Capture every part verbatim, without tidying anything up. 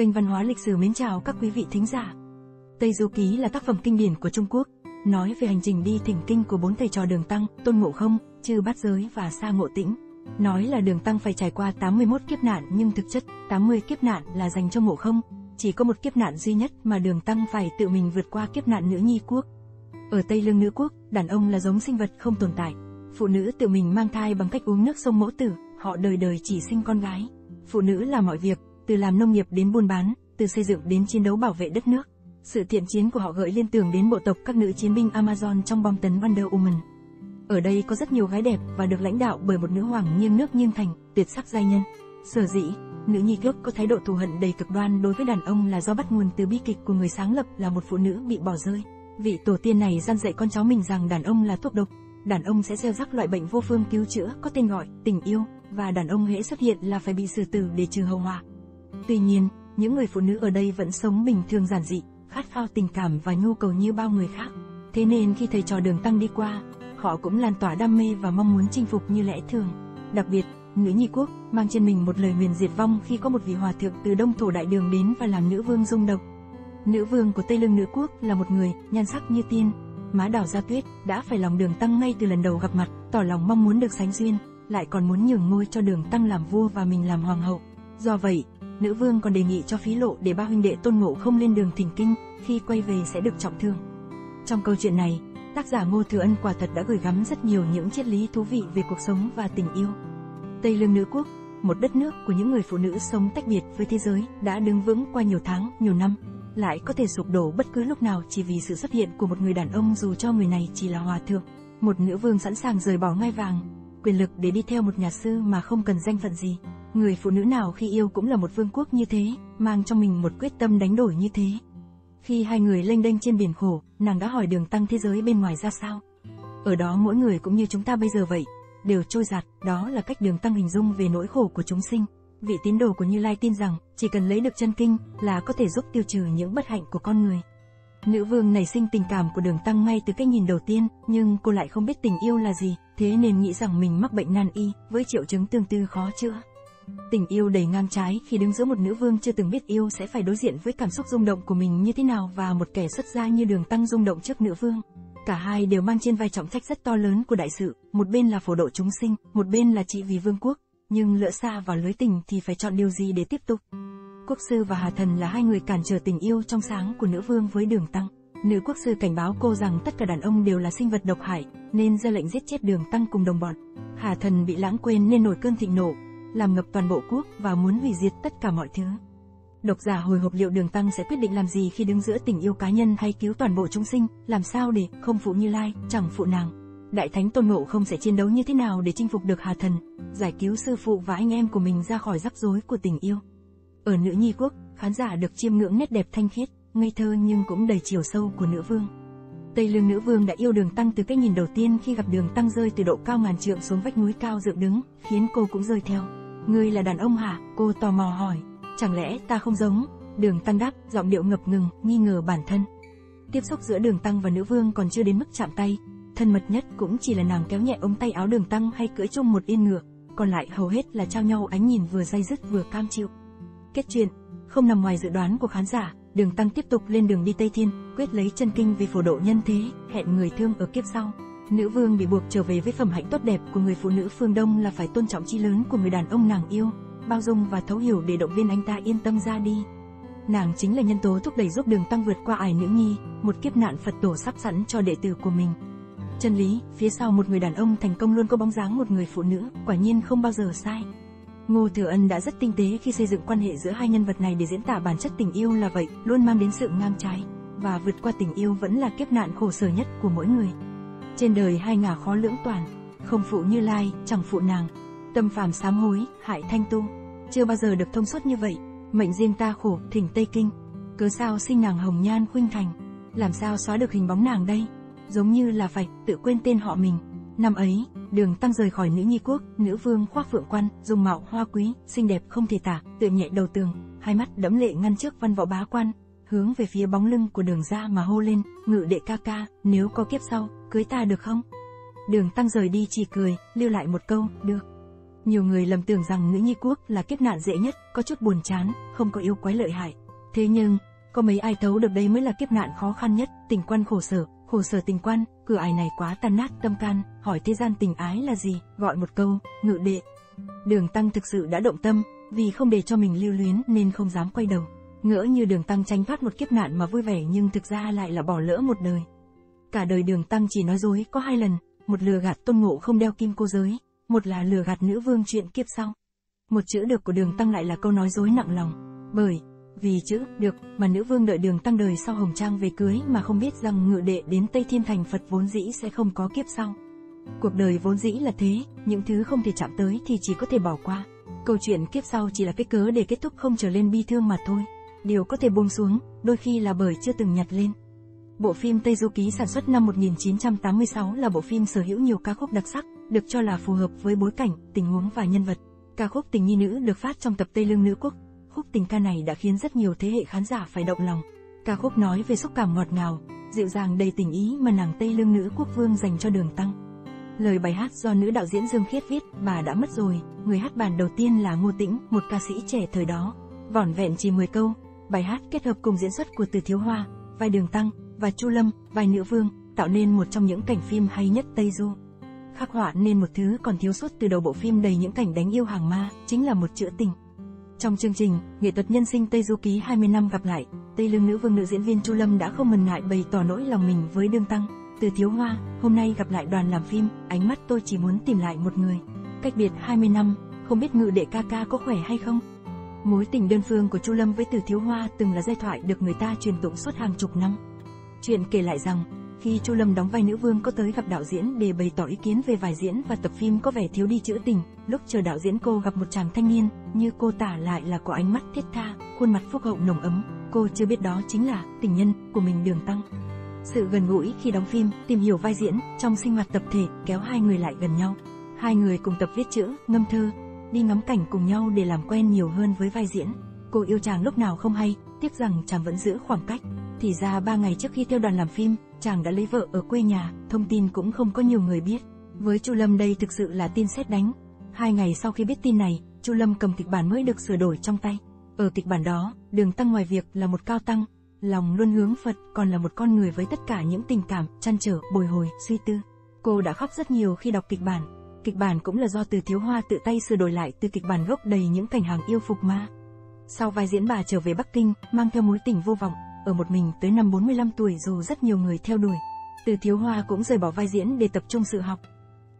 Kênh Văn hóa Lịch sử mến chào các quý vị thính giả. Tây Du Ký là tác phẩm kinh điển của Trung Quốc, nói về hành trình đi thỉnh kinh của bốn thầy trò Đường Tăng, Tôn Ngộ Không, Trư Bát Giới và Sa Ngộ Tĩnh. Nói là Đường Tăng phải trải qua tám mươi mốt kiếp nạn, nhưng thực chất tám mươi kiếp nạn là dành cho Ngộ Không, chỉ có một kiếp nạn duy nhất mà Đường Tăng phải tự mình vượt qua, kiếp nạn Nữ Nhi Quốc. Ở Tây Lương Nữ Quốc, đàn ông là giống sinh vật không tồn tại, phụ nữ tự mình mang thai bằng cách uống nước sông mẫu tử, họ đời đời chỉ sinh con gái. Phụ nữ làm mọi việc, từ làm nông nghiệp đến buôn bán, từ xây dựng đến chiến đấu bảo vệ đất nước. Sự thiện chiến của họ gợi liên tưởng đến bộ tộc các nữ chiến binh Amazon trong bom tấn Wonder Woman. Ở đây có rất nhiều gái đẹp và được lãnh đạo bởi một nữ hoàng nghiêng nước nghiêng thành, tuyệt sắc giai nhân. Sở dĩ Nữ Nhi Quốc có thái độ thù hận đầy cực đoan đối với đàn ông là do bắt nguồn từ bi kịch của người sáng lập là một phụ nữ bị bỏ rơi. Vị tổ tiên này răn dạy con cháu mình rằng đàn ông là thuốc độc, đàn ông sẽ gieo rắc loại bệnh vô phương cứu chữa có tên gọi tình yêu, và đàn ông hễ xuất hiện là phải bị xử tử để trừ hậu họa. Tuy nhiên, những người phụ nữ ở đây vẫn sống bình thường giản dị, khát khao tình cảm và nhu cầu như bao người khác. Thế nên khi thầy trò Đường Tăng đi qua, họ cũng lan tỏa đam mê và mong muốn chinh phục như lẽ thường. Đặc biệt, Nữ Nhi Quốc mang trên mình một lời nguyền diệt vong khi có một vị hòa thượng từ Đông Thổ Đại Đường đến và làm nữ vương dung độc. Nữ vương của Tây Lương Nữ Quốc là một người nhan sắc như tiên, má đỏ da tuyết, đã phải lòng Đường Tăng ngay từ lần đầu gặp mặt, tỏ lòng mong muốn được sánh duyên, lại còn muốn nhường ngôi cho Đường Tăng làm vua và mình làm hoàng hậu. Do vậy, nữ vương còn đề nghị cho phí lộ để ba huynh đệ Tôn Ngộ Không lên đường thỉnh kinh, khi quay về sẽ được trọng thương. Trong câu chuyện này, tác giả Ngô Thừa Ân quả thật đã gửi gắm rất nhiều những triết lý thú vị về cuộc sống và tình yêu. Tây Lương Nữ Quốc, một đất nước của những người phụ nữ sống tách biệt với thế giới, đã đứng vững qua nhiều tháng, nhiều năm, lại có thể sụp đổ bất cứ lúc nào chỉ vì sự xuất hiện của một người đàn ông, dù cho người này chỉ là hòa thượng. Một nữ vương sẵn sàng rời bỏ ngai vàng, quyền lực để đi theo một nhà sư mà không cần danh phận gì. Người phụ nữ nào khi yêu cũng là một vương quốc như thế, mang trong mình một quyết tâm đánh đổi như thế. Khi hai người lênh đênh trên biển khổ, nàng đã hỏi Đường Tăng thế giới bên ngoài ra sao. Ở đó mỗi người cũng như chúng ta bây giờ vậy, đều trôi giạt, đó là cách Đường Tăng hình dung về nỗi khổ của chúng sinh. Vị tín đồ của Như Lai tin rằng, chỉ cần lấy được chân kinh là có thể giúp tiêu trừ những bất hạnh của con người. Nữ vương nảy sinh tình cảm của Đường Tăng ngay từ cái nhìn đầu tiên, nhưng cô lại không biết tình yêu là gì, thế nên nghĩ rằng mình mắc bệnh nan y, với triệu chứng tương tư khó chữa. Tình yêu đầy ngang trái khi đứng giữa một nữ vương chưa từng biết yêu sẽ phải đối diện với cảm xúc rung động của mình như thế nào, và một kẻ xuất gia như Đường Tăng rung động trước nữ vương. Cả hai đều mang trên vai trọng trách rất to lớn của đại sự, một bên là phổ độ chúng sinh, một bên là trị vì vương quốc, nhưng lỡ xa vào lưới tình thì phải chọn điều gì để tiếp tục. Quốc sư và Hà Thần là hai người cản trở tình yêu trong sáng của nữ vương với Đường Tăng. Nữ quốc sư cảnh báo cô rằng tất cả đàn ông đều là sinh vật độc hại, nên ra lệnh giết chết Đường Tăng cùng đồng bọn. Hà Thần bị lãng quên nên nổi cơn thịnh nộ, làm ngập toàn bộ quốc và muốn hủy diệt tất cả mọi thứ. Độc giả hồi hộp liệu Đường Tăng sẽ quyết định làm gì khi đứng giữa tình yêu cá nhân hay cứu toàn bộ chúng sinh, làm sao để không phụ Như Lai, chẳng phụ nàng. Đại Thánh Tôn Ngộ Không sẽ chiến đấu như thế nào để chinh phục được Hà Thần, giải cứu sư phụ và anh em của mình ra khỏi rắc rối của tình yêu. Ở Nữ Nhi Quốc, khán giả được chiêm ngưỡng nét đẹp thanh khiết, ngây thơ nhưng cũng đầy chiều sâu của nữ vương. Tây Lương Nữ Vương đã yêu Đường Tăng từ cái nhìn đầu tiên khi gặp Đường Tăng rơi từ độ cao ngàn trượng xuống vách núi cao dựng đứng, khiến cô cũng rơi theo. "Ngươi là đàn ông hả?" cô tò mò hỏi. "Chẳng lẽ ta không giống?" Đường Tăng đáp, giọng điệu ngập ngừng, nghi ngờ bản thân. Tiếp xúc giữa Đường Tăng và nữ vương còn chưa đến mức chạm tay, thân mật nhất cũng chỉ là nàng kéo nhẹ ống tay áo Đường Tăng hay cưỡi chung một yên ngựa, còn lại hầu hết là trao nhau ánh nhìn vừa day dứt vừa cam chịu. Kết chuyện, không nằm ngoài dự đoán của khán giả, Đường Tăng tiếp tục lên đường đi Tây Thiên, quyết lấy chân kinh vì phổ độ nhân thế, hẹn người thương ở kiếp sau. Nữ vương bị buộc trở về với phẩm hạnh tốt đẹp của người phụ nữ phương Đông là phải tôn trọng chí lớn của người đàn ông nàng yêu, bao dung và thấu hiểu để động viên anh ta yên tâm ra đi. Nàng chính là nhân tố thúc đẩy giúp Đường Tăng vượt qua ải nữ nhi, một kiếp nạn Phật tổ sắp sẵn cho đệ tử của mình. Chân lý, phía sau một người đàn ông thành công luôn có bóng dáng một người phụ nữ, quả nhiên không bao giờ sai. Ngô Thừa Ân đã rất tinh tế khi xây dựng quan hệ giữa hai nhân vật này để diễn tả bản chất tình yêu là vậy, luôn mang đến sự ngang trái, và vượt qua tình yêu vẫn là kiếp nạn khổ sở nhất của mỗi người. Trên đời hai ngả khó lưỡng toàn, không phụ Như Lai, chẳng phụ nàng, tâm phàm sám hối, hại thanh tu. Chưa bao giờ được thông suốt như vậy, mệnh riêng ta khổ, thỉnh Tây Kinh. Cớ sao sinh nàng hồng nhan khuynh thành, làm sao xóa được hình bóng nàng đây, giống như là phải tự quên tên họ mình. Năm ấy, Đường Tăng rời khỏi Nữ Nhi Quốc, nữ vương khoác phượng quan, dung mạo hoa quý, xinh đẹp không thể tả, tựa nhẹ đầu tường, hai mắt đẫm lệ ngăn trước văn võ bá quan, hướng về phía bóng lưng của Đường ra mà hô lên, "Ngự đệ ca ca, nếu có kiếp sau, cưới ta được không?" Đường Tăng rời đi chỉ cười, lưu lại một câu, "Được." Nhiều người lầm tưởng rằng Ngữ Nhi Quốc là kiếp nạn dễ nhất, có chút buồn chán, không có yêu quái lợi hại. Thế nhưng, có mấy ai thấu được đây mới là kiếp nạn khó khăn nhất, tình quan khổ sở, khổ sở tình quan, cửa ải này quá tan nát tâm can, hỏi thế gian tình ái là gì, gọi một câu, ngự đệ. Đường Tăng thực sự đã động tâm, vì không để cho mình lưu luyến nên không dám quay đầu. Ngỡ như Đường Tăng tránh thoát một kiếp nạn mà vui vẻ nhưng thực ra lại là bỏ lỡ một đời. Cả đời Đường Tăng chỉ nói dối có hai lần, một lừa gạt Tôn Ngộ Không đeo kim cô giới, một là lừa gạt nữ vương chuyện kiếp sau. Một chữ được của Đường Tăng lại là câu nói dối nặng lòng, bởi vì chữ được mà nữ vương đợi Đường Tăng đời sau hồng trang về cưới mà không biết rằng ngự đệ đến Tây Thiên thành Phật vốn dĩ sẽ không có kiếp sau. Cuộc đời vốn dĩ là thế, những thứ không thể chạm tới thì chỉ có thể bỏ qua. Câu chuyện kiếp sau chỉ là cái cớ để kết thúc không trở lên bi thương mà thôi. Điều có thể buông xuống, đôi khi là bởi chưa từng nhặt lên. Bộ phim Tây Du Ký sản xuất năm một nghìn chín trăm tám mươi sáu là bộ phim sở hữu nhiều ca khúc đặc sắc, được cho là phù hợp với bối cảnh, tình huống và nhân vật. Ca khúc Tình Nhi Nữ được phát trong tập Tây Lương Nữ Quốc. Khúc tình ca này đã khiến rất nhiều thế hệ khán giả phải động lòng. Ca khúc nói về xúc cảm ngọt ngào, dịu dàng đầy tình ý mà nàng Tây Lương Nữ Quốc vương dành cho Đường Tăng. Lời bài hát do nữ đạo diễn Dương Khiết viết, bà đã mất rồi, người hát bản đầu tiên là Ngô Tĩnh, một ca sĩ trẻ thời đó. Vỏn vẹn chỉ mười câu, bài hát kết hợp cùng diễn xuất của Từ Thiếu Hoa, vai Đường Tăng và Chu Lâm, vai nữ vương, tạo nên một trong những cảnh phim hay nhất Tây Du. Khắc họa nên một thứ còn thiếu sót từ đầu bộ phim đầy những cảnh đánh yêu hàng ma, chính là một chữ tình. Trong chương trình Nghệ thuật nhân sinh Tây Du Ký hai mươi năm gặp lại, Tây Lương nữ vương nữ diễn viên Chu Lâm đã không ngần ngại bày tỏ nỗi lòng mình với Đường Tăng, Từ Thiếu Hoa. Hôm nay gặp lại đoàn làm phim, ánh mắt tôi chỉ muốn tìm lại một người. Cách biệt hai mươi năm, không biết ngự đệ ca ca có khỏe hay không? Mối tình đơn phương của Chu Lâm với Từ Thiếu Hoa từng là giai thoại được người ta truyền tụng suốt hàng chục năm. Chuyện kể lại rằng, khi Chu Lâm đóng vai nữ vương có tới gặp đạo diễn để bày tỏ ý kiến về vài diễn và tập phim có vẻ thiếu đi chữ tình, lúc chờ đạo diễn cô gặp một chàng thanh niên, như cô tả lại là có ánh mắt thiết tha, khuôn mặt phúc hậu nồng ấm, cô chưa biết đó chính là tình nhân của mình Đường Tăng. Sự gần gũi khi đóng phim, tìm hiểu vai diễn, trong sinh hoạt tập thể kéo hai người lại gần nhau. Hai người cùng tập viết chữ, ngâm thơ, đi ngắm cảnh cùng nhau để làm quen nhiều hơn với vai diễn. Cô yêu chàng lúc nào không hay, tiếc rằng chàng vẫn giữ khoảng cách. Thì ra ba ngày trước khi theo đoàn làm phim, chàng đã lấy vợ ở quê nhà, thông tin cũng không có nhiều người biết. Với Chu Lâm đây thực sự là tin sét đánh. Hai ngày sau khi biết tin này, Chu Lâm cầm kịch bản mới được sửa đổi trong tay. Ở kịch bản đó, Đường Tăng ngoài việc là một cao tăng, lòng luôn hướng Phật, còn là một con người với tất cả những tình cảm, trăn trở, bồi hồi, suy tư. Cô đã khóc rất nhiều khi đọc kịch bản. Kịch bản cũng là do Từ Thiếu Hoa tự tay sửa đổi lại từ kịch bản gốc đầy những cảnh hàng yêu phục ma. Sau vai diễn bà trở về Bắc Kinh, mang theo mối tình vô vọng, ở một mình tới năm bốn mươi lăm tuổi dù rất nhiều người theo đuổi. Từ Thiếu Hoa cũng rời bỏ vai diễn để tập trung sự học.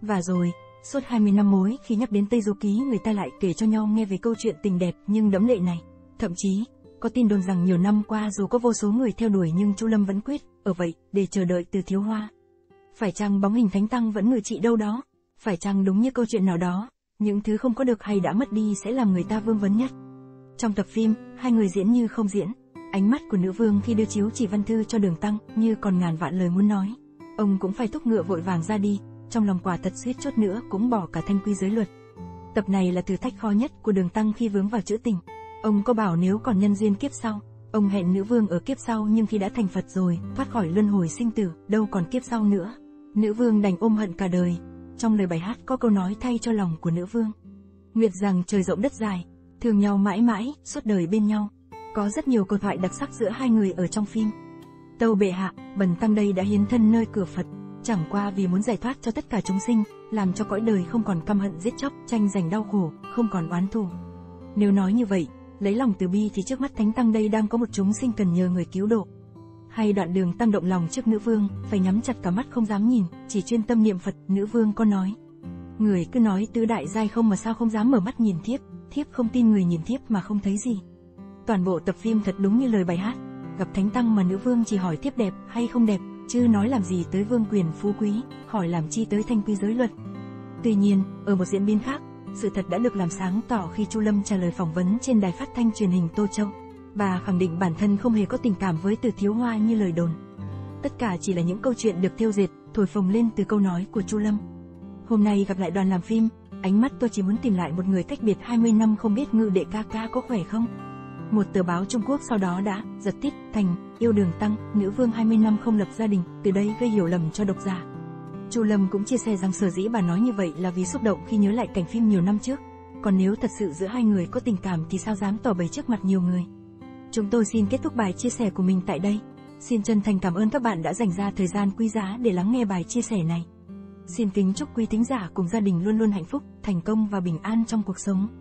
Và rồi, suốt hai mươi năm mối khi nhắc đến Tây Du Ký người ta lại kể cho nhau nghe về câu chuyện tình đẹp nhưng đẫm lệ này. Thậm chí, có tin đồn rằng nhiều năm qua dù có vô số người theo đuổi nhưng Chu Lâm vẫn quyết ở vậy để chờ đợi Từ Thiếu Hoa. Phải chăng bóng hình Thánh Tăng vẫn ngự trị đâu đó? Phải chăng đúng như câu chuyện nào đó, những thứ không có được hay đã mất đi sẽ làm người ta vương vấn nhất. Trong tập phim, hai người diễn như không diễn. Ánh mắt của nữ vương khi đưa chiếu chỉ văn thư cho Đường Tăng như còn ngàn vạn lời muốn nói. Ông cũng phải thúc ngựa vội vàng ra đi, trong lòng quả thật suýt chút nữa cũng bỏ cả thanh quy giới luật. Tập này là thử thách khó nhất của Đường Tăng khi vướng vào chữ tình. Ông có bảo nếu còn nhân duyên kiếp sau, ông hẹn nữ vương ở kiếp sau nhưng khi đã thành Phật rồi, thoát khỏi luân hồi sinh tử, đâu còn kiếp sau nữa. Nữ vương đành ôm hận cả đời. Trong lời bài hát có câu nói thay cho lòng của nữ vương. Nguyệt rằng trời rộng đất dài, thương nhau mãi mãi, suốt đời bên nhau. Có rất nhiều câu thoại đặc sắc giữa hai người ở trong phim. Tâu bệ hạ, bần tăng đây đã hiến thân nơi cửa Phật, chẳng qua vì muốn giải thoát cho tất cả chúng sinh, làm cho cõi đời không còn căm hận giết chóc, tranh giành đau khổ, không còn oán thù. Nếu nói như vậy, lấy lòng từ bi thì trước mắt Thánh Tăng đây đang có một chúng sinh cần nhờ người cứu độ. Hay đoạn Đường Tăng động lòng trước nữ vương, phải nhắm chặt cả mắt không dám nhìn, chỉ chuyên tâm niệm Phật, nữ vương có nói. Người cứ nói tứ đại giai không mà sao không dám mở mắt nhìn thiếp, thiếp không tin người nhìn thiếp mà không thấy gì. Toàn bộ tập phim thật đúng như lời bài hát, gặp Thánh Tăng mà nữ vương chỉ hỏi thiếp đẹp hay không đẹp, chứ nói làm gì tới vương quyền phú quý, hỏi làm chi tới thanh quy giới luật. Tuy nhiên, ở một diễn biến khác, sự thật đã được làm sáng tỏ khi Chu Lâm trả lời phỏng vấn trên đài phát thanh truyền hình Tô Châu. Bà khẳng định bản thân không hề có tình cảm với Từ Thiếu Hoa như lời đồn. Tất cả chỉ là những câu chuyện được thêu dệt, thổi phồng lên từ câu nói của Chu Lâm. Hôm nay gặp lại đoàn làm phim, ánh mắt tôi chỉ muốn tìm lại một người cách biệt hai mươi năm không biết ngự đệ ca ca có khỏe không. Một tờ báo Trung Quốc sau đó đã giật tít thành yêu Đường Tăng, nữ vương hai mươi năm không lập gia đình, từ đây gây hiểu lầm cho độc giả. Chu Lâm cũng chia sẻ rằng sở dĩ bà nói như vậy là vì xúc động khi nhớ lại cảnh phim nhiều năm trước. Còn nếu thật sự giữa hai người có tình cảm thì sao dám tỏ bày trước mặt nhiều người. Chúng tôi xin kết thúc bài chia sẻ của mình tại đây. Xin chân thành cảm ơn các bạn đã dành ra thời gian quý giá để lắng nghe bài chia sẻ này. Xin kính chúc quý thính giả cùng gia đình luôn luôn hạnh phúc, thành công và bình an trong cuộc sống.